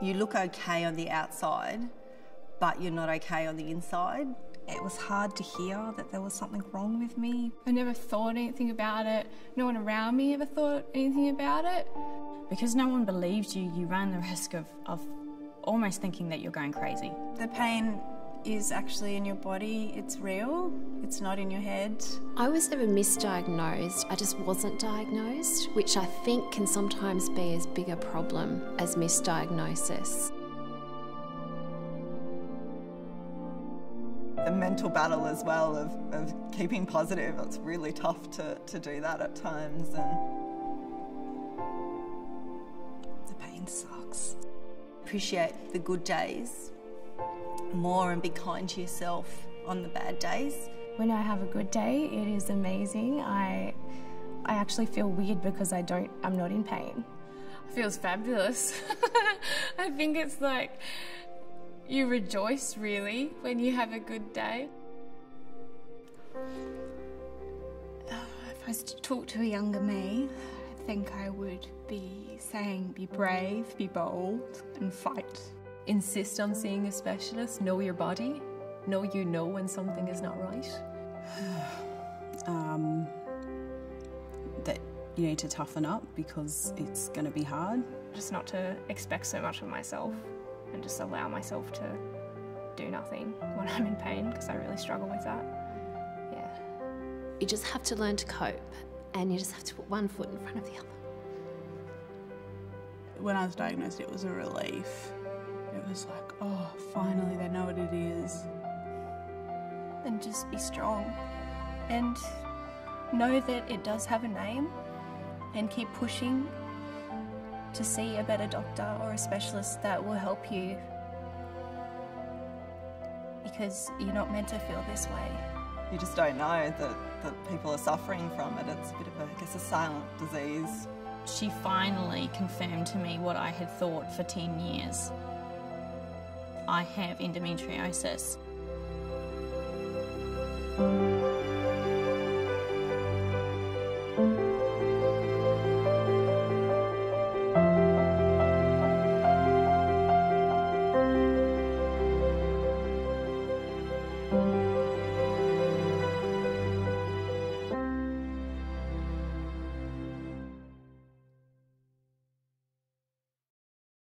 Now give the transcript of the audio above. you look okay on the outside, but you're not okay on the inside. It was hard to hear that there was something wrong with me. I never thought anything about it. No one around me ever thought anything about it. Because no one believed you, you ran the risk of almost thinking that you're going crazy. The pain is actually in your body. It's real. It's not in your head. I was never misdiagnosed. I just wasn't diagnosed, which I think can sometimes be as big a problem as misdiagnosis. The mental battle as well of keeping positive, it's really tough to do that at times, and the pain sucks. Appreciate the good days more and be kind to yourself on the bad days. When I have a good day, it is amazing. I actually feel weird because I'm not in pain. It feels fabulous. I think it's like you rejoice really when you have a good day. If I was to talk to a younger me, I think I would be saying be brave, be bold and fight. Insist on seeing a specialist, know your body, know you know when something is not right. That you need to toughen up because it's going to be hard. Just not to expect so much of myself and just allow myself to do nothing when I'm in pain, because I really struggle with that, yeah. You just have to learn to cope and you just have to put one foot in front of the other. When I was diagnosed, it was a relief. It was like, oh, finally they know what it is. And just be strong and know that it does have a name and keep pushing to see a better doctor or a specialist that will help you, because you're not meant to feel this way. You just don't know that people are suffering from it. It's a bit of a silent disease. She finally confirmed to me what I had thought for 10 years. I have endometriosis.